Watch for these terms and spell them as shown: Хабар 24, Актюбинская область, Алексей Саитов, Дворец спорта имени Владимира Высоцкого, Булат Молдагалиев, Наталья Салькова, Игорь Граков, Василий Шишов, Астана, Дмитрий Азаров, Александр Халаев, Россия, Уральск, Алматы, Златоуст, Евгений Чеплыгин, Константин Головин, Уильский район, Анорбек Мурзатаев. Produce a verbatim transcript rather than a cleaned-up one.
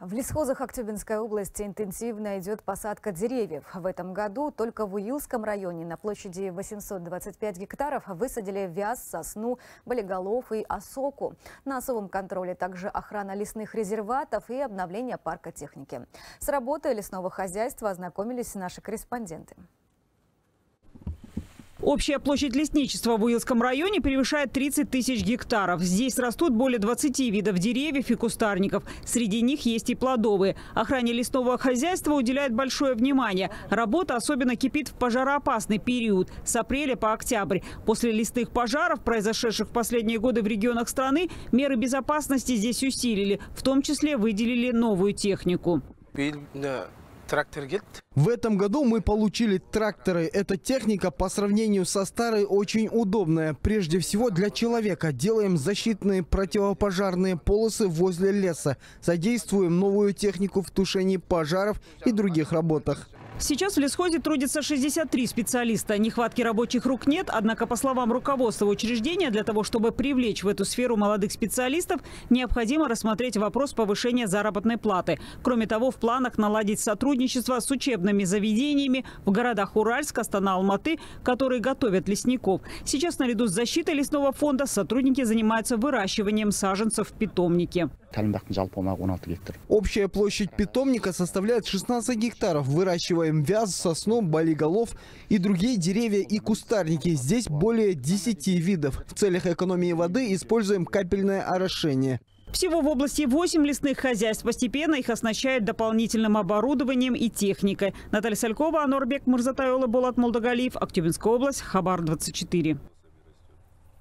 В лесхозах Актюбинской области интенсивно идет посадка деревьев. В этом году только в Уильском районе на площади восемьсот двадцать пять гектаров высадили вяз, сосну, болиголов и осоку. На особом контроле также охрана лесных резерватов и обновление парка техники. С работой лесного хозяйства ознакомились наши корреспонденты. Общая площадь лесничества в Уильском районе превышает тридцать тысяч гектаров. Здесь растут более двадцати видов деревьев и кустарников. Среди них есть и плодовые. Охране лесного хозяйства уделяет большое внимание. Работа особенно кипит в пожароопасный период с апреля по октябрь. После лесных пожаров, произошедших в последние годы в регионах страны, меры безопасности здесь усилили. В том числе выделили новую технику. В этом году мы получили тракторы. Эта техника по сравнению со старой очень удобная. Прежде всего для человека. Делаем защитные противопожарные полосы возле леса. Задействуем новую технику в тушении пожаров и других работах. Сейчас в лесхозе трудится шестьдесят три специалиста. Нехватки рабочих рук нет, однако, по словам руководства учреждения, для того, чтобы привлечь в эту сферу молодых специалистов, необходимо рассмотреть вопрос повышения заработной платы. Кроме того, в планах наладить сотрудничество с учебными заведениями в городах Уральск, Астана, Алматы, которые готовят лесников. Сейчас наряду с защитой лесного фонда сотрудники занимаются выращиванием саженцев в питомнике. Общая площадь питомника составляет шестнадцать гектаров. Выращиваем вяз, сосну, болиголов и другие деревья и кустарники. Здесь более десяти видов. В целях экономии воды используем капельное орошение. Всего в области восемь лесных хозяйств. Постепенно их оснащают дополнительным оборудованием и техникой. Наталья Салькова, Анорбек Мурзатаев, Булат Молдагалиев, Актюбинская область, Хабар двадцать четыре.